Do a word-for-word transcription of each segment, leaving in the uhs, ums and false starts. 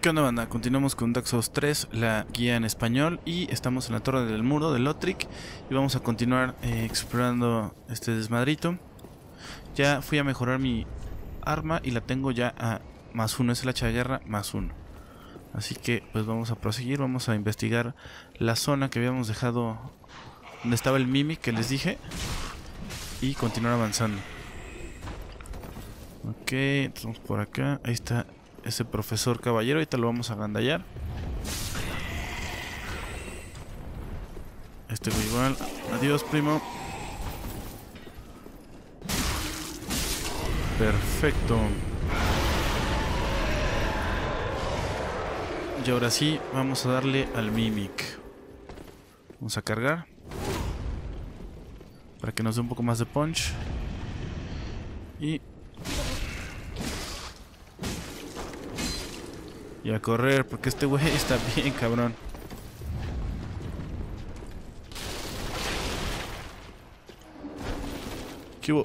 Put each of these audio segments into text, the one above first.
¿Qué onda, banda? Continuamos con Dark Souls tres, la guía en español, y estamos en la Torre del Muro de Lothric y vamos a continuar eh, explorando este desmadrito. Ya fui a mejorar mi arma y la tengo ya a más uno, es el hacha de guerra más uno. Así que pues vamos a proseguir, vamos a investigar la zona que habíamos dejado donde estaba el Mimic que les dije y continuar avanzando. Ok, estamos por acá, ahí está ese profesor caballero, ahorita lo vamos a agandallar. Este fue igual. Adiós, primo. Perfecto. Y ahora sí, vamos a darle al Mimic. Vamos a cargar para que nos dé un poco más de punch. Y... Y a correr, porque este güey está bien cabrón. ¿Qué hubo?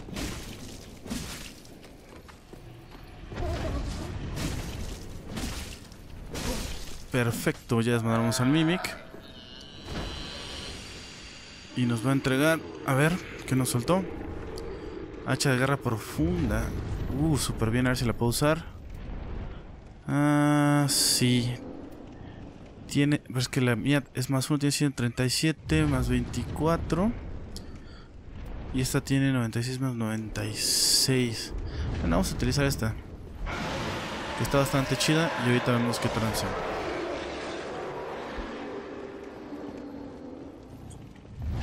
Perfecto, ya desmadramos al Mimic. Y nos va a entregar... A ver, ¿qué nos soltó? Hacha de guerra profunda. Uh, súper bien, a ver si la puedo usar. Ah, sí. Tiene... Pero es que la mía es más uno, tiene ciento treinta y siete más veinticuatro. Y esta tiene noventa y seis más noventa y seis. Bueno, vamos a utilizar esta, que está bastante chida. Y ahorita vemos qué tranza.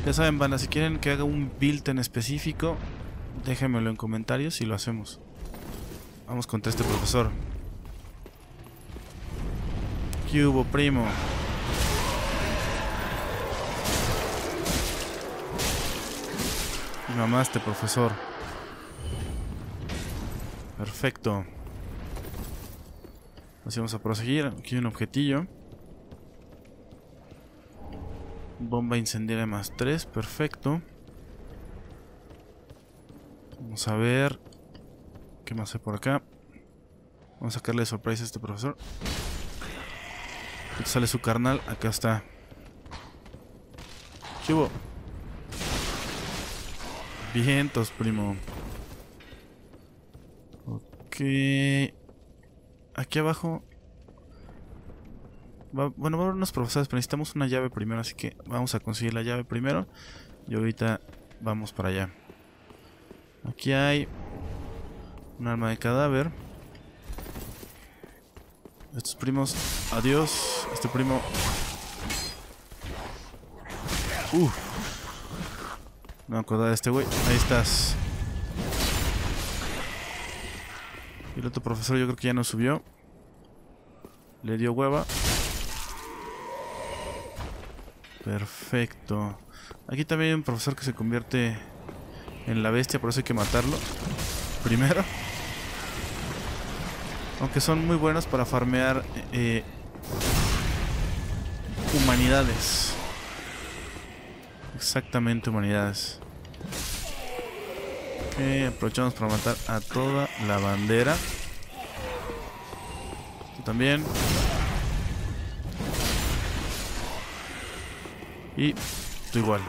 Ya saben, banda, si quieren que haga un build en específico, déjenmelo en comentarios y lo hacemos. Vamos contra este profesor. ¿Qué hubo, primo? Y mamaste, profesor. Perfecto. Así vamos a proseguir. Aquí hay un objetillo. Bomba incendiaria más tres. Perfecto. Vamos a ver qué más hay por acá. Vamos a sacarle sorpresa a este profesor. Sale su carnal, acá está. ¿Qué hubo? Vientos, primo. Ok. Aquí abajo va, bueno, va a haber unos profesores, pero necesitamos una llave primero. Así que vamos a conseguir la llave primero y ahorita vamos para allá. Aquí hay un arma de cadáver. Estos primos, adiós. Este primo. Uh. No me acordaba de este güey. Ahí estás. Y el otro profesor yo creo que ya no subió. Le dio hueva. Perfecto. Aquí también hay un profesor que se convierte en la bestia, por eso hay que matarlo primero. Aunque son muy buenos para farmear eh, humanidades. Exactamente, humanidades. Okay, aprovechamos para matar a toda la bandera. Tú también. Y tú igual.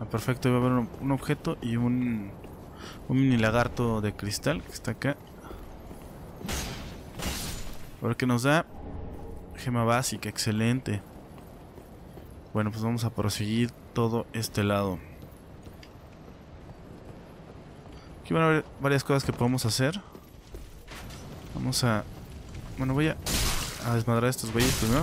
Ah, perfecto, iba a haber un, un objeto y un... Un mini lagarto de cristal que está acá. A ver qué nos da. Gema básica, excelente. Bueno, pues vamos a proseguir todo este lado. Aquí van a haber varias cosas que podemos hacer. Vamos a... Bueno, voy a, a desmadrar a estos güeyes primero.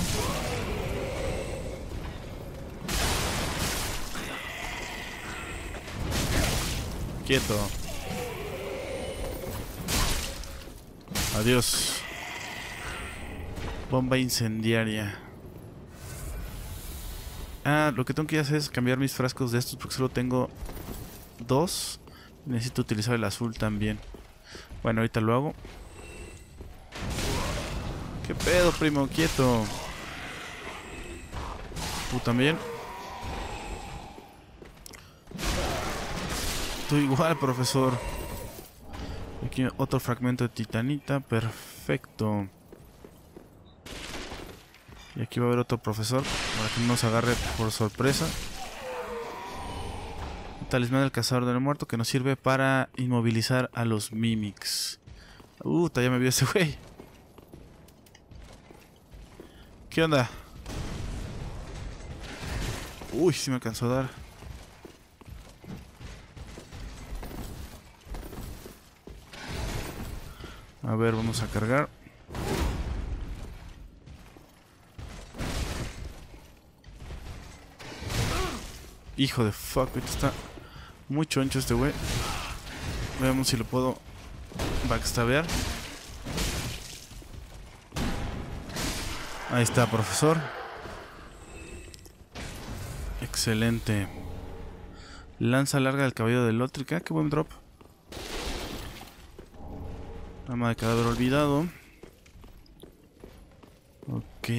Quieto. Adiós. Bomba incendiaria. Ah, lo que tengo que hacer es cambiar mis frascos de estos, porque solo tengo dos. Necesito utilizar el azul también. Bueno, ahorita lo hago. ¿Qué pedo, primo? Quieto. Tú también. Tú igual, profesor. aquí otro fragmento de titanita. Perfecto. Y aquí va a haber otro profesor, para que no nos agarre por sorpresa. Un talismán del cazador del muerto que nos sirve para inmovilizar a los mimics. Uh, ya me vio ese güey. ¿Qué onda? Uy, sí me alcanzó a dar. A ver, vamos a cargar. Hijo de fuck, está muy choncho este güey. Veamos si lo puedo backstabear. Ahí está, profesor. Excelente. Lanza larga del cabello de Lothric. Ah, qué buen drop. Rama de cadáver olvidado. Ok.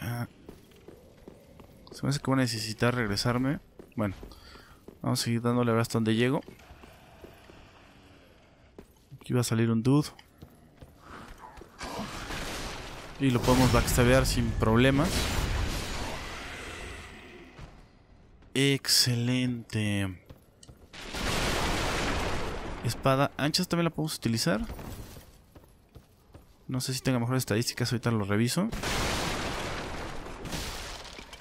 Ah. Se me hace que voy a necesitar regresarme. Bueno, vamos a seguir dándole hasta donde llego. Aquí va a salir un dude. Y lo podemos backstabear sin problemas. Excelente. Espada ancha también la podemos utilizar. No sé si tenga mejores estadísticas, ahorita lo reviso.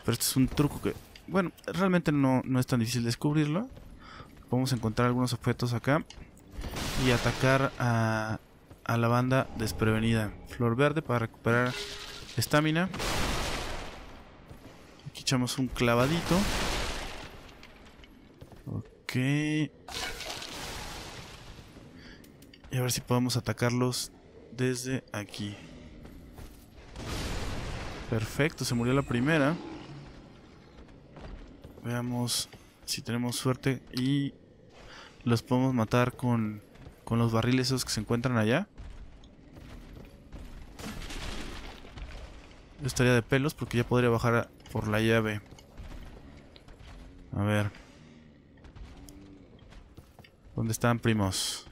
Pero este es un truco que... bueno, realmente no, no es tan difícil descubrirlo. Podemos encontrar algunos objetos acá y atacar a, a la banda desprevenida. Flor verde para recuperar estamina. Aquí echamos un clavadito. Ok. Y a ver si podemos atacarlos desde aquí. Perfecto, se murió la primera. Veamos si tenemos suerte y los podemos matar con, con los barriles esos que se encuentran allá. Yo estaría de pelos porque ya podría bajar por la llave. A ver. ¿Dónde están, primos?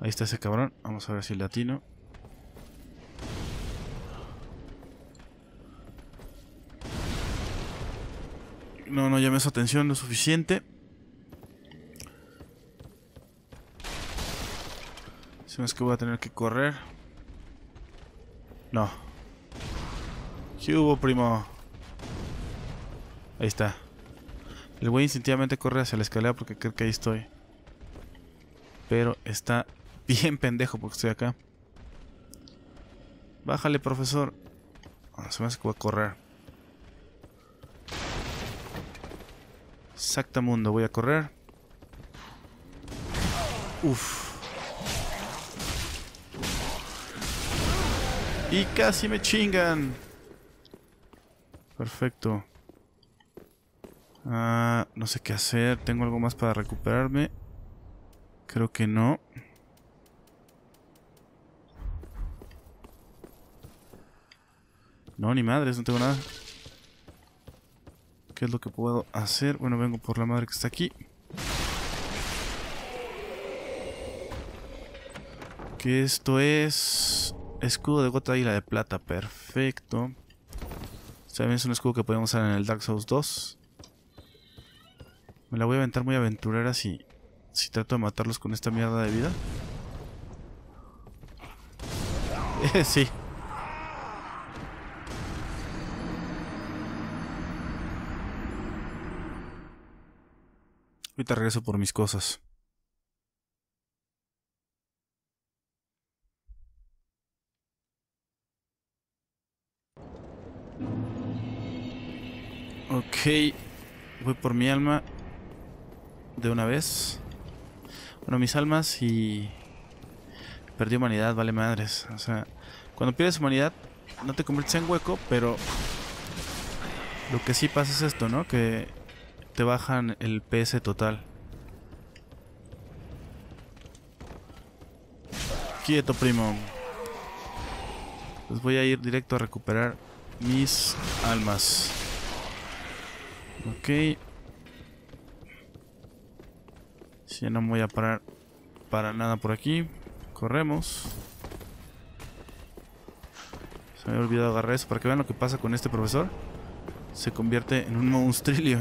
Ahí está ese cabrón. Vamos a ver si le atino. No, no llamé su atención lo suficiente. Si no es que voy a tener que correr. No. ¿Qué hubo, primo? Ahí está. El güey instintivamente corre hacia la escalera porque cree que ahí estoy. Pero está bien pendejo porque estoy acá. Bájale, profesor. Bueno, se me hace que voy a correr. Exactamundo, voy a correr. Uff. Y casi me chingan. Perfecto. Ah, no sé qué hacer. ¿Tengo algo más para recuperarme? Creo que no. No, ni madres, no tengo nada. ¿Qué es lo que puedo hacer? Bueno, vengo por la madre que está aquí. Que esto es... escudo de gota de águila de plata. Perfecto. También es un escudo que podemos usar en el Dark Souls dos. Me la voy a aventar muy aventurera si... si trato de matarlos con esta mierda de vida. Eh, sí. Ahorita regreso por mis cosas. Ok. Voy por mi alma. De una vez. Bueno, mis almas y... perdí humanidad, vale madres. O sea, cuando pierdes humanidad no te conviertes en hueco, pero... lo que sí pasa es esto, ¿no? Que... te bajan el P S total. Quieto, primo. Pues voy a ir directo a recuperar mis almas. Ok. Si ya no me voy a parar para nada por aquí. Corremos. Se me había olvidado agarrar eso para que vean lo que pasa con este profesor. Se convierte en un monstrillo.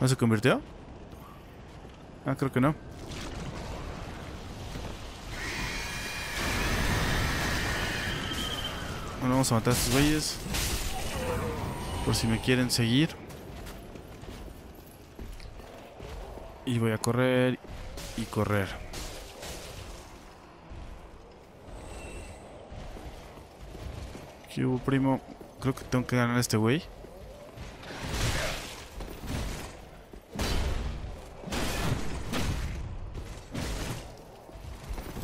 ¿No se convirtió? Ah, creo que no. Bueno, vamos a matar a estos güeyes, por si me quieren seguir. Y voy a correr y correr. ¿Qué hubo, primo? Creo que tengo que ganar a este güey.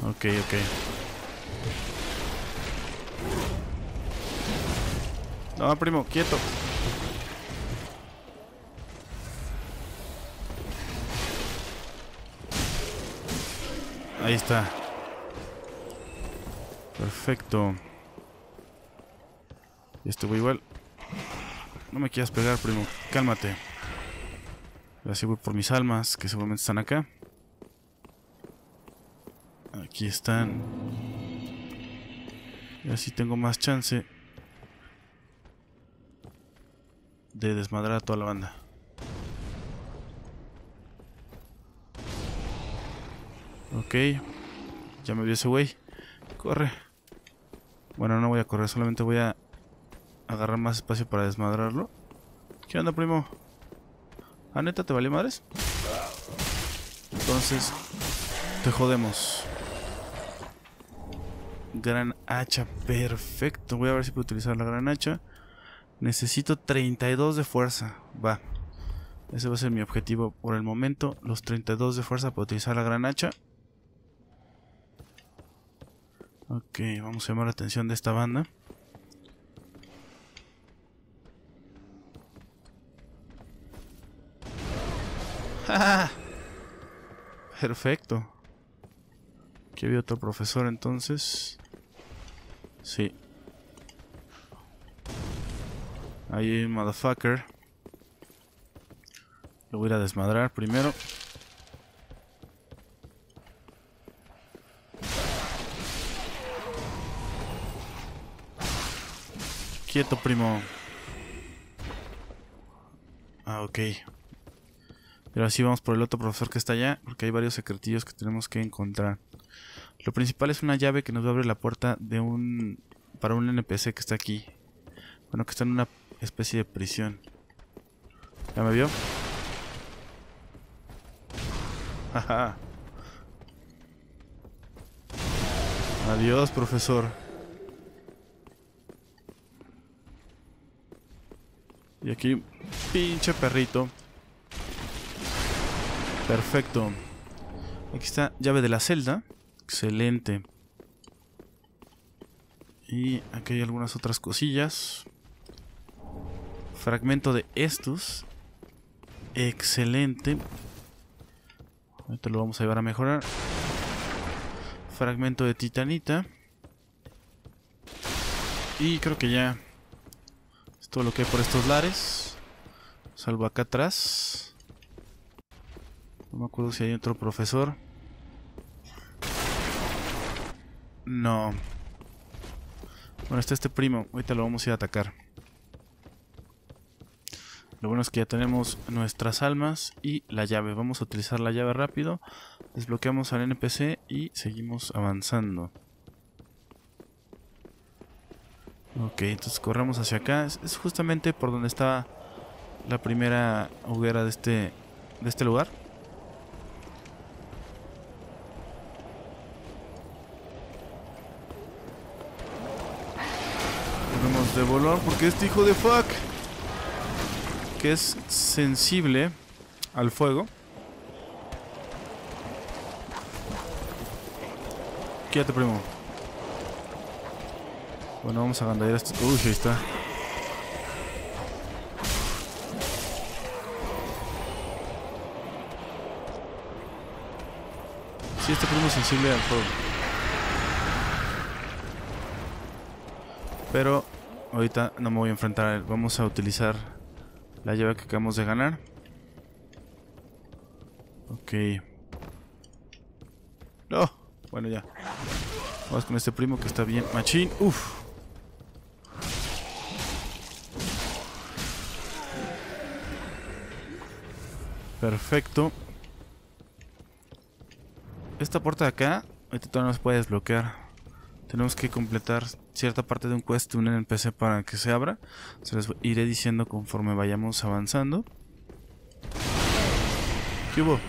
Ok, ok. No, primo, quieto. Ahí está. Perfecto. Este voy igual. No me quieras pegar, primo. Cálmate. Así voy por mis almas, que seguramente están acá. Aquí están. Y así tengo más chance de desmadrar a toda la banda. Ok. Ya me vio ese güey. Corre. Bueno, no voy a correr, solamente voy a agarrar más espacio para desmadrarlo. ¿Qué onda, primo? ¿Ah, neta, te valió madres? Entonces, te jodemos. Gran hacha, perfecto. Voy a ver si puedo utilizar la gran hacha. Necesito treinta y dos de fuerza. Va. Ese va a ser mi objetivo por el momento. Los treinta y dos de fuerza para utilizar la gran hacha. Ok, vamos a llamar la atención de esta banda. ¡Ja! Perfecto. Aquí había otro profesor entonces. Sí. Ahí, motherfucker. Lo voy a desmadrar primero. Quieto, primo. Ah, ok. Pero así vamos por el otro profesor que está allá, porque hay varios secretillos que tenemos que encontrar. Lo principal es una llave que nos va a abrir la puerta de un... para un N P C que está aquí. Bueno, que está en una especie de prisión. ¿Ya me vio? Ajá. Adiós, profesor. Y aquí, pinche perrito. Perfecto. Aquí está, llave de la celda. Excelente. Y aquí hay algunas otras cosillas. Fragmento de estos. Excelente. Ahorita lo vamos a llevar a mejorar. Fragmento de titanita. Y creo que ya es todo lo que hay por estos lares. Salvo acá atrás. No me acuerdo si hay otro profesor. No. Bueno, está este primo. Ahorita lo vamos a ir a atacar. Lo bueno es que ya tenemos nuestras almas y la llave. Vamos a utilizar la llave rápido. Desbloqueamos al N P C y seguimos avanzando. Ok, entonces corremos hacia acá. Es, es justamente por donde estaba la primera hoguera de este, de este lugar. Debemos de volar porque este hijo de fuck... que es sensible al fuego. Quédate, primo. Bueno, vamos a agandallar esto. Uy, ahí está. Sí, este primo es sensible al fuego. Pero ahorita no me voy a enfrentar a él. Vamos a utilizar la llave que acabamos de ganar. Ok. No. Bueno, ya. Vamos con este primo que está bien machín. Uf. Perfecto. Esta puerta de acá, ahorita todavía no se puede desbloquear. Tenemos que completar cierta parte de un quest de un N P C para que se abra. Se les iré diciendo conforme vayamos avanzando. ¿Qué hubo?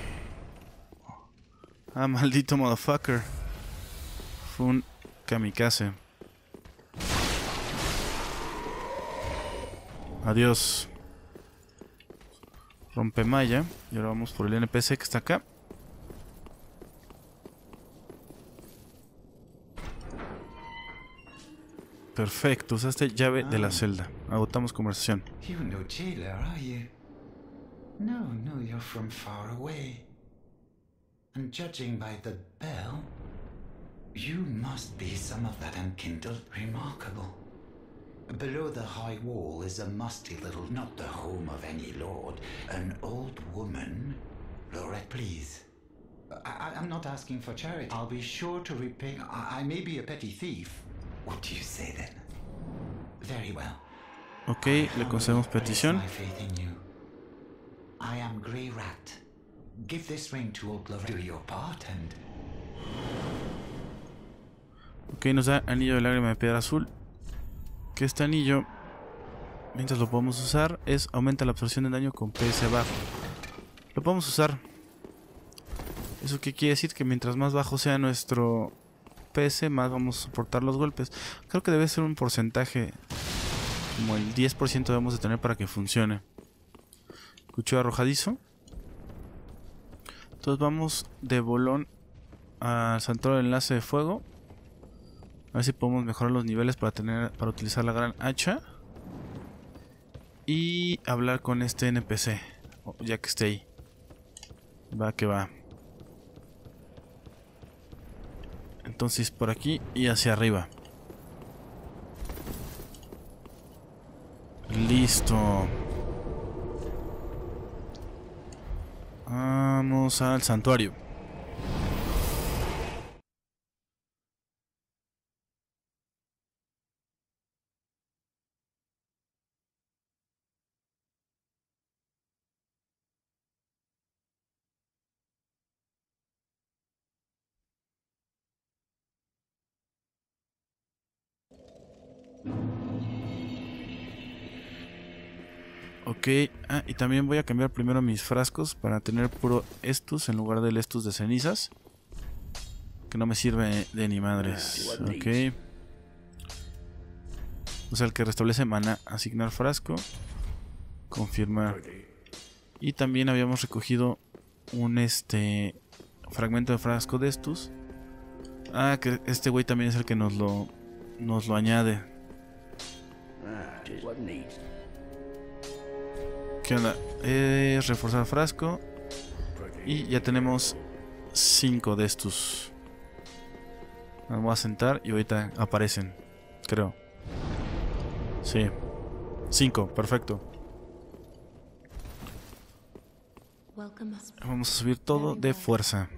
Ah, maldito motherfucker. Fue un kamikaze. Adiós. Rompe malla. Y ahora vamos por el N P C que está acá. Perfecto, usaste llave de la celda. Agotamos conversación. You're no jailer, are you? No, no, you're from far away. And judging by the bell, you must be some of that unkindled remarkable. Below the high wall is a musty little, not the home of any lord, an old woman. Lorette, please. I, I'm not asking for charity. I'll be sure to repay. I, I may be a petty thief. What do you say then? Very well. Okay, le concedemos petición. I am Grey Rat. Give this ring to old Lorette. Do your part and... Ok, nos da anillo de lágrima de piedra azul. Que este anillo, mientras lo podemos usar, es aumenta la absorción de daño con P S bajo. Lo podemos usar. Eso que quiere decir que mientras más bajo sea nuestro P S, más vamos a soportar los golpes. Creo que debe ser un porcentaje, como el diez por ciento debemos de tener para que funcione. Cuchillo arrojadizo. Entonces vamos de bolón al santuario del enlace de fuego. A ver si podemos mejorar los niveles para tener, para utilizar la gran hacha. Y hablar con este N P C, ya que esté ahí. Va que va. Entonces por aquí y hacia arriba. Listo. Vamos al santuario. Ok, ah, y también voy a cambiar primero mis frascos para tener puro Estus en lugar del Estus de cenizas, que no me sirve de ni madres. Ok. O sea, el que restablece maná. Asignar frasco. Confirmar. Y también habíamos recogido un este fragmento de frasco de Estus. Ah, que este güey también es el que nos lo, nos lo añade. ¿Qué onda? Es reforzar frasco. Y ya tenemos cinco de estos. Nos vamos a sentar y ahorita aparecen, creo. Sí, cinco, perfecto. Vamos a subir todo de fuerza.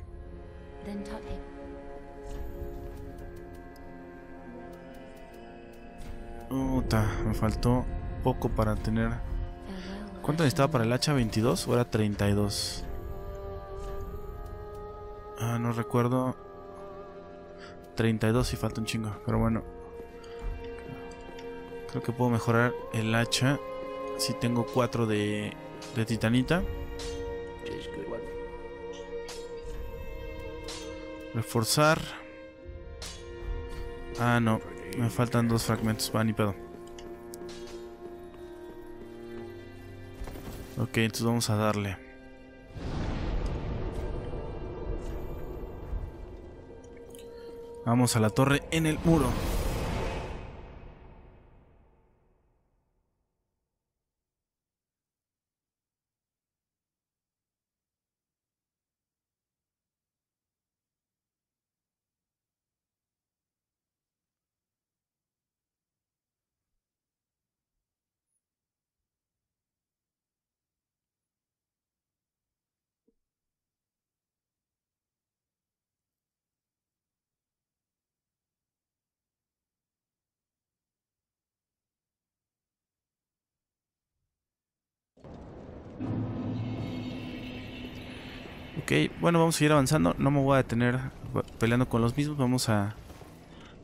Puta, me faltó poco para tener... ¿Cuánto necesitaba para el hacha? ¿veintidós o era treinta y dos? Ah, no recuerdo. treinta y dos y falta un chingo, pero bueno. Creo que puedo mejorar el hacha si tengo cuatro de, de titanita. Reforzar. Ah, no. Me faltan dos fragmentos, va, ni pedo. Ok, entonces vamos a darle. Vamos a la torre en el muro. Ok, bueno, vamos a ir avanzando. No me voy a detener peleando con los mismos. Vamos a,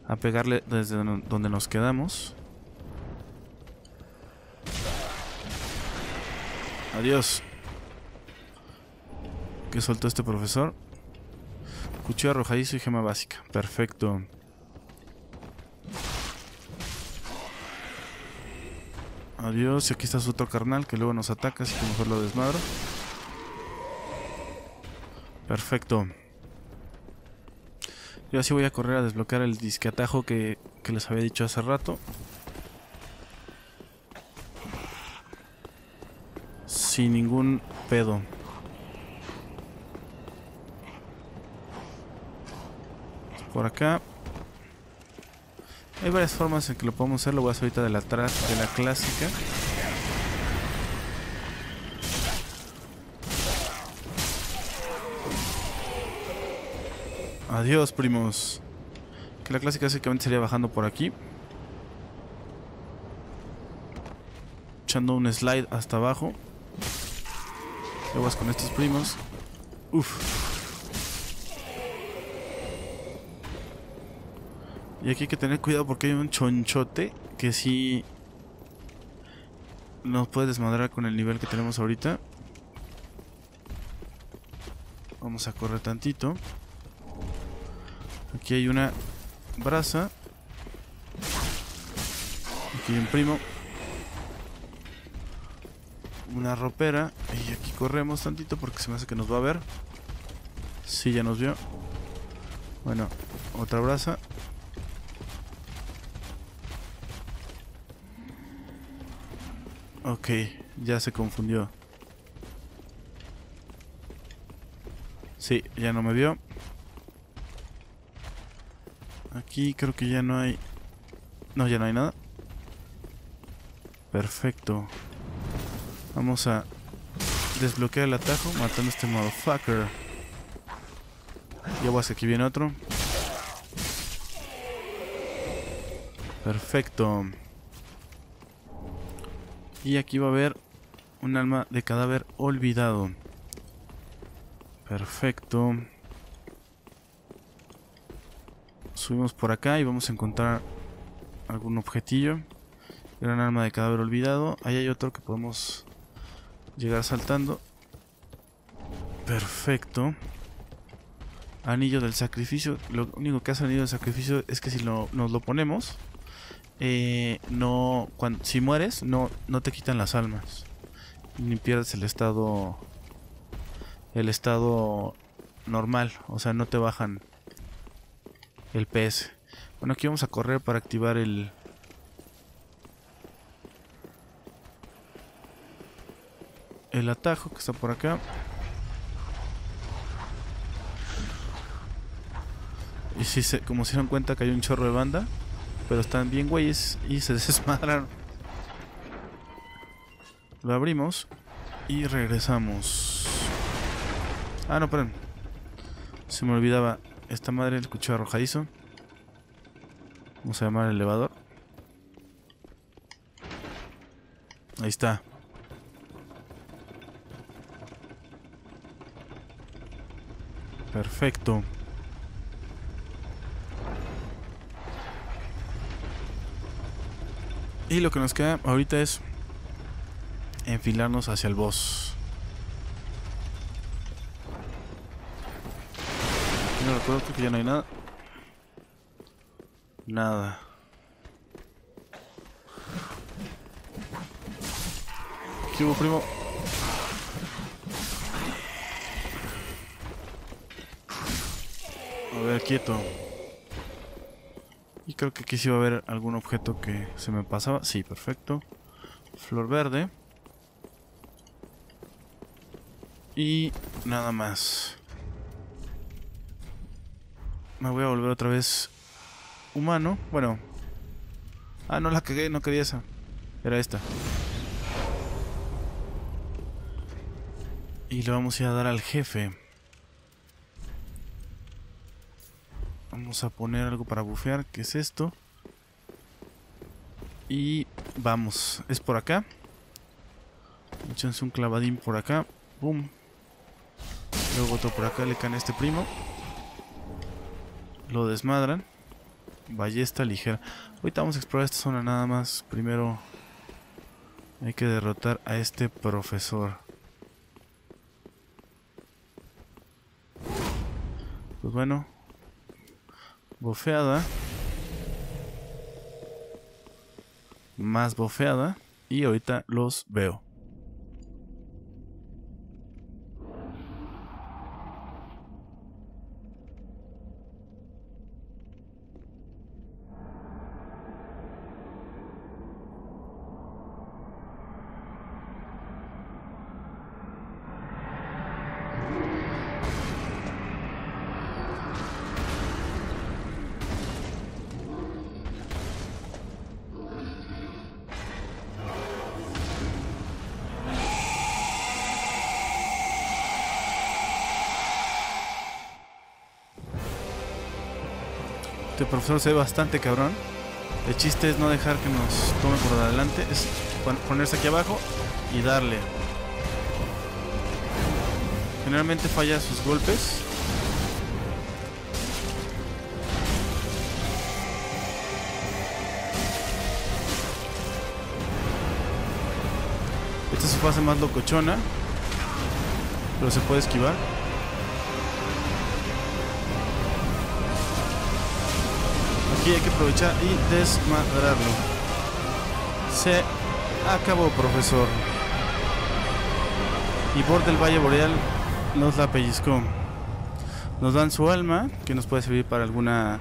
a pegarle desde donde nos quedamos. Adiós. ¿Qué soltó este profesor? Cuchillo arrojadizo y gema básica. Perfecto. Adiós. Y aquí está su otro carnal que luego nos ataca, así que mejor lo desmadro. Perfecto. Yo así voy a correr a desbloquear el disque atajo que, que les había dicho hace rato. Sin ningún pedo. Por acá. Hay varias formas en que lo podemos hacer. Lo voy a hacer ahorita de la, de la clásica. Adiós, primos. Que la clásica básicamente sería bajando por aquí. Echando un slide hasta abajo. Aguas con estos primos. Uf. Y aquí hay que tener cuidado porque hay un chonchote que sí nos puede desmadrar con el nivel que tenemos ahorita. Vamos a correr tantito. Aquí hay una brasa. Aquí hay un primo. Una ropera. Y aquí corremos tantito porque se me hace que nos va a ver. Sí, ya nos vio. Bueno, otra brasa. Ok, ya se confundió. Sí, ya no me vio. Aquí creo que ya no hay... No, ya no hay nada. Perfecto. Vamos a desbloquear el atajo matando a este motherfucker. Y aguas, aquí viene otro. Perfecto. Y aquí va a haber un alma de cadáver olvidado. Perfecto. Subimos por acá y vamos a encontrar algún objetillo. Gran alma de cadáver olvidado. Ahí hay otro que podemos... llegar saltando. Perfecto. Anillo del sacrificio. Lo único que hace el anillo del sacrificio es que si lo, nos lo ponemos, eh, no, cuando, si mueres no, no te quitan las almas, ni pierdes el estado, el estado normal. O sea, no te bajan el P S. Bueno, aquí vamos a correr para activar el... el atajo que está por acá. Y si se, como se dieron cuenta que hay un chorro de banda, pero están bien güeyes y se desmadraron. Lo abrimos y regresamos. Ah, no, perdón. Se me olvidaba esta madre del cuchillo arrojadizo. Vamos a llamar al elevador. Ahí está. Perfecto. Y lo que nos queda ahorita es enfilarnos hacia el boss. No recuerdo, creo que ya no hay nada. Nada. ¿Qué hubo, primo? A ver, quieto. Y creo que aquí sí va a haber algún objeto que se me pasaba. Sí, perfecto. Flor verde. Y nada más. Me voy a volver otra vez humano. Bueno. Ah, no la cagué, no quería esa. Era esta. Y le vamos a ir a dar al jefe. Vamos a poner algo para bufear, que es esto. Y vamos, es por acá. Échense un clavadín por acá. Boom. Luego otro por acá le cae a este primo. Lo desmadran. Ballesta ligera. Ahorita vamos a explorar esta zona nada más. Primero hay que derrotar a este profesor. Pues bueno. Bofeada. Más bofeada. Y ahorita los veo. Este profesor se ve bastante cabrón. El chiste es no dejar que nos tome por adelante. Es ponerse aquí abajo y darle. Generalmente falla sus golpes. Esta es su fase más locochona, pero se puede esquivar. Aquí hay que aprovechar y desmadrarlo. Se acabó, profesor. Y Vordt del Valle Boreal nos la pellizcó. Nos dan su alma, que nos puede servir para alguna,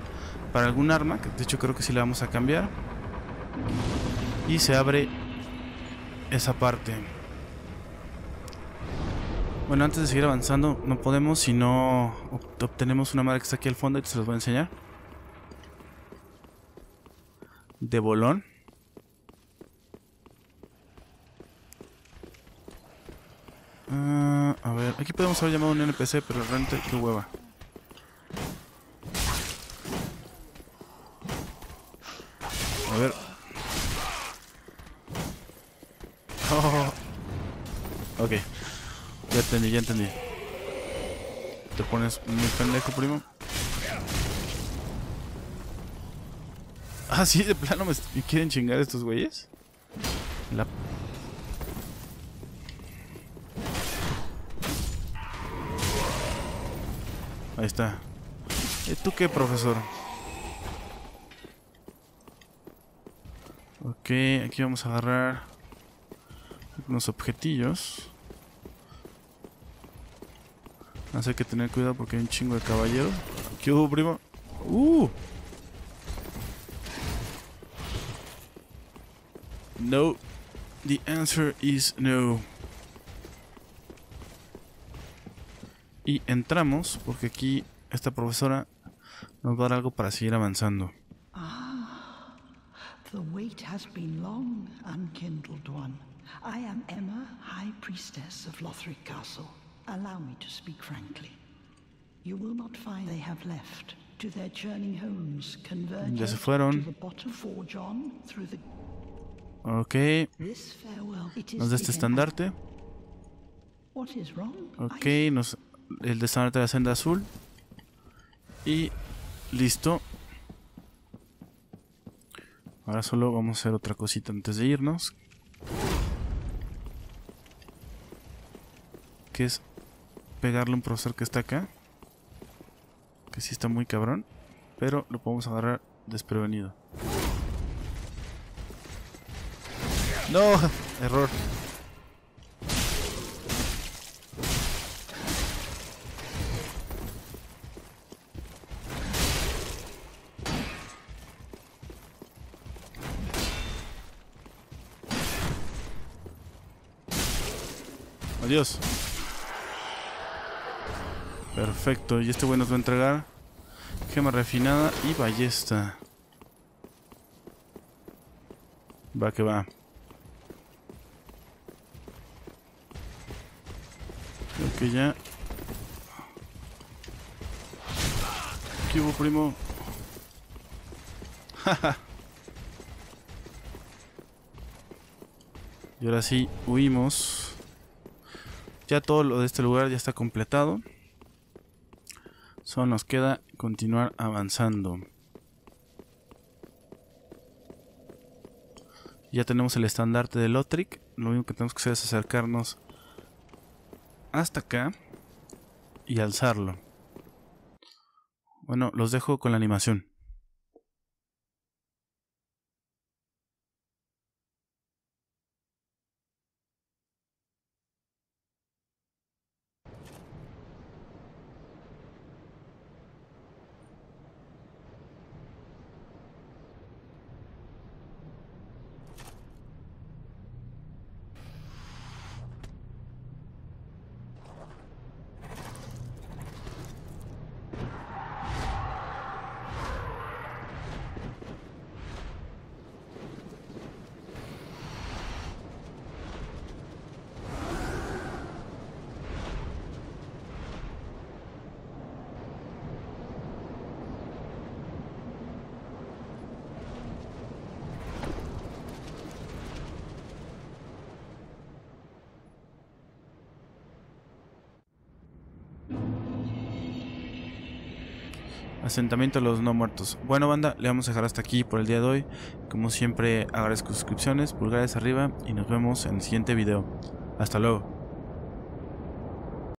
para algún arma. De hecho creo que sí la vamos a cambiar. Y se abre esa parte. Bueno, antes de seguir avanzando, no podemos si no obtenemos una madre que está aquí al fondo. Y se los voy a enseñar. De bolón. Uh, a ver, aquí podemos haber llamado a un N P C, pero realmente qué hueva. A ver. Oh. Ok. Ya entendí, ya entendí. Te pones muy pendejo, primo. Ah, sí, de plano me quieren chingar estos güeyes. La... Ahí está. ¿Y tú qué, profesor? Ok, aquí vamos a agarrar unos objetillos. Así hay que tener cuidado porque hay un chingo de caballeros. ¿Qué hubo, primo? ¡Uh! No, the answer is no. Y entramos porque aquí esta profesora nos va a dar algo para seguir avanzando. Ah, the wait has been long, unkindled one. I am Emma, High Priestess of Lothric Castle. Allow me to speak frankly. You will not find they have left to their journeying homes, converging to the bottom forge on through the. Ok, nos da este estandarte. Ok, nos, el estandarte de la senda azul. Y listo. Ahora solo vamos a hacer otra cosita antes de irnos, que es pegarle a un profesor que está acá, que sí está muy cabrón, pero lo podemos agarrar desprevenido. No, error. Adiós. Perfecto, y este güey nos va a entregar gema refinada y ballesta. Va que va. Que ya. ¿Qué hubo, primo? Y ahora sí, huimos. Ya todo lo de este lugar ya está completado. Solo nos queda continuar avanzando. Ya tenemos el estandarte de Lothric. Lo único que tenemos que hacer es acercarnos hasta acá y alzarlo. Bueno, los dejo con la animación. Asentamiento de los no muertos. Bueno, banda, le vamos a dejar hasta aquí por el día de hoy. Como siempre, agradezco suscripciones, pulgares arriba y nos vemos en el siguiente video. Hasta luego.